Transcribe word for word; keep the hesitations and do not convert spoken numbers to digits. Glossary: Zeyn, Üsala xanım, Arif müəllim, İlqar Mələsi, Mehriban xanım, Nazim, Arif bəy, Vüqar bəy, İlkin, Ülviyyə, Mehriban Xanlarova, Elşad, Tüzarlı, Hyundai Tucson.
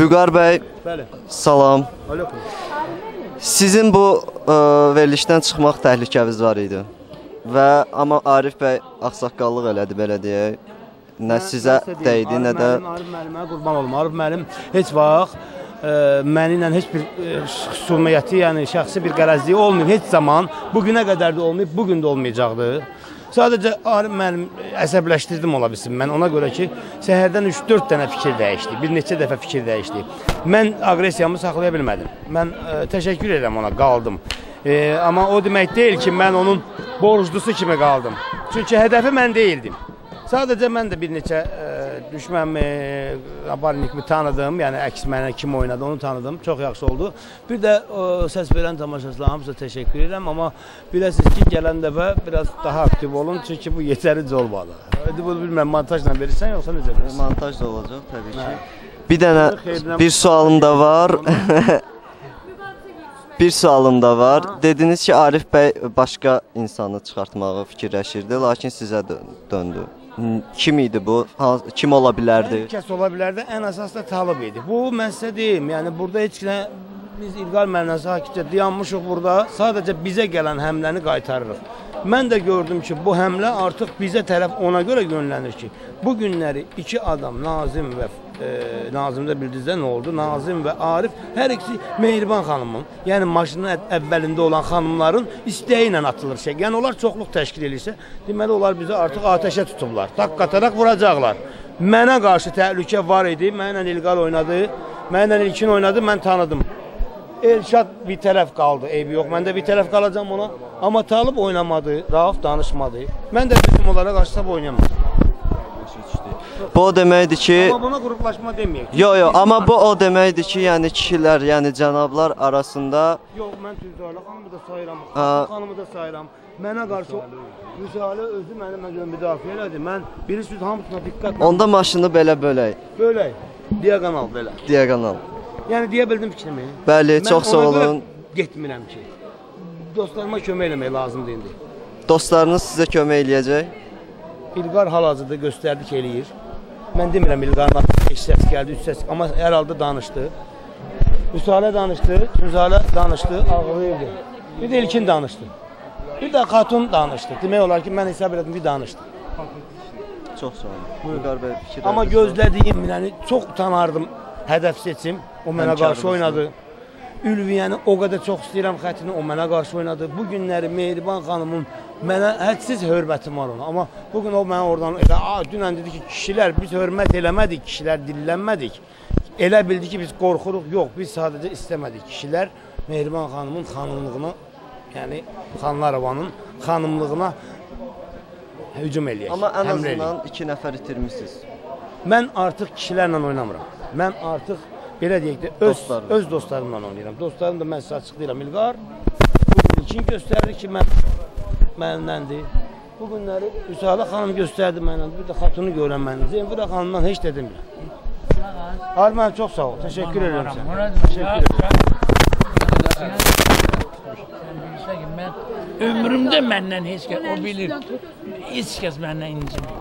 Vüqar bəy, salam. Sizin bu e, verilişdən çıxmaq təhlükəniz var idi. Və amma Arif bəy ağsaqqallıq elədi, belə deyək. Nə sizə dəydi, nə də... Arif müəllimə qurban olma. Arif müəllim heç vaxt mənimlə heç bir xüsumiyyəti, yəni şəxsi bir qərəzliyi olmayıb heç zaman. Bugünə qədər də olmayıb, bugün də olmayacaqdı. Sadəcə Arif müəllim əsəbləşdirdim ola bilsin. Mən ona görə ki, səhərdən üç dörd dənə fikir dəyişdi, bir neçə dəfə fikir dəyişdi. Mən aqressiyamı saxlaya bilmədim. Mən ə, təşəkkür edirəm ona, qaldım. E, amma o demək deyil ki, mən onun borclusu kimi qaldım. Çünki hədəfi mən deyildim. Sadəcə mən də bir neçə ə, düşmənmi, abarnikmi tanıdım. Yəni əks mənə kim oynadı onu tanıdım. Çox yaxşı oldu. Bir də ə, səs verən tamaşaçılara hamısı təşəkkür edirəm. Amma biləsiniz ki, gələn dəfə biraz daha aktiv olun. Çünki bu yetərici olmadı. Bu bilmən montajla verirsən yoxsa necə verirsən? Montaj da olacaq təbii ki. Hə. Bir dənə bir sualım da var. Bir sualım da var. Ha. Dediniz ki, Arif bəy başqa insanı çıxartmağı fikirləşirdi, lakin sizə döndü. Kim idi bu? Kim ola bilərdi? Hər kəs ola bilərdi, ən əsas da Talib idi. Bu, mən sizə deyim, yəni burada heç kimə, biz İlqar Mələsi hakikdə dayanmışıq burada, sadəcə bizə gələn həmləni qaytarırıq. Mən də gördüm ki, bu həmlə artıq bizə tərəf ona görə yönlənir ki, bu günləri iki adam, Nazim və e, Nazimdə bildinizdə nə oldu? Nazim və Arif, hər ikisi Mehriban xanımın, yəni maşının əvvəlində olan xanımların istəyi ilə atılır şey. Yəni onlar çoxluq təşkil edirsə, deməli onlar bizi artıq atəşə tutublar, taqq ataraq vuracaqlar. Mənə qarşı təhlükə var idi, mənlə İlqar oynadı, mənlə İlkin oynadı, mən tanıdım. Elşad bir tərəf qaldı, eybi yox, mən də bir tərəf qalacam ona. Amma Talib oynamadı, Rauf danışmadı. Mən də bizim onlara qarşısab oynamadım. Bu o deməkdir ki... Amma buna qruplaşma deməyək. Yox, yox, amma bu o deməkdir ki, yəni kişilər, yəni cənablar arasında... Yox, mən Tüzarlı xanımı da sayıram, xanımı da sayıram. Mənə qarşı müsahilə özü mənə müdafiə elədi. Mən biri süz hamısına diqqət... Onda maşını belə bölək. Bölək, diagonal belə. Diagonal. Yəni deyə bildim fikrimi? Bəli, çox sağ olun. Mən ona görə getmirəm ki, dostlarıma kömək eləmək lazımdır indi. Dostlarınız sizə kömək eləyəcək? İlqar hal-hazırda göstərdi ki, eləyir. Mən demirəm İlqarın beş səs gəldi, üç səs, amma hər halda danışdı. Üsala danışdı, Üsala danışdı, ağlayırdı. Bir də İlkin danışdı. Bir də Xatun danışdı. Demək olar ki, mən hesab elədim ki, danışdı. Çox sağ olun. Amma gözlədiyim, yəni çox utanardım. Hədəf seçim, o mənə qarşı oynadı. Ülviyyəni o qədər çox istəyirəm xətini, o mənə qarşı oynadı. Bu günləri Mehriban xanımın mənə hədsiz hörmətim var ona. Amma bugün o mənə oradan elə, dünən dedi ki, kişilər biz hörmət eləmədik, kişilər dillənmədik. Elə bildi ki, biz qorxuruq, yox, biz sadəcə istəmədik. Kişilər Mehriban xanımın xanımlığına, yəni Xanlarovanın xanımlığına hücum eləyək. Amma ən azından iki nəfər itirmişsiniz. Mən artıq kişilərlə oynamıram. Mən artıq, belə deyək də, öz, öz dostlarımla oynayıram. Dostlarım da mən size açıqlayıram. İlqar, İlkin göstərir ki, mən mənimləndir. Bu günləri Üsala xanım göstərdi mənimləndir. Bir də xatunu görən mənimləndir. Zeyn bura xanımdan heç də demirəm. Arif mənim çox sağ ol. Təşəkkür edirəm sənə. Təşəkkür edirəm. Ömrümdə məndən heç kəs, o bilir, heç kəs məndən incimir.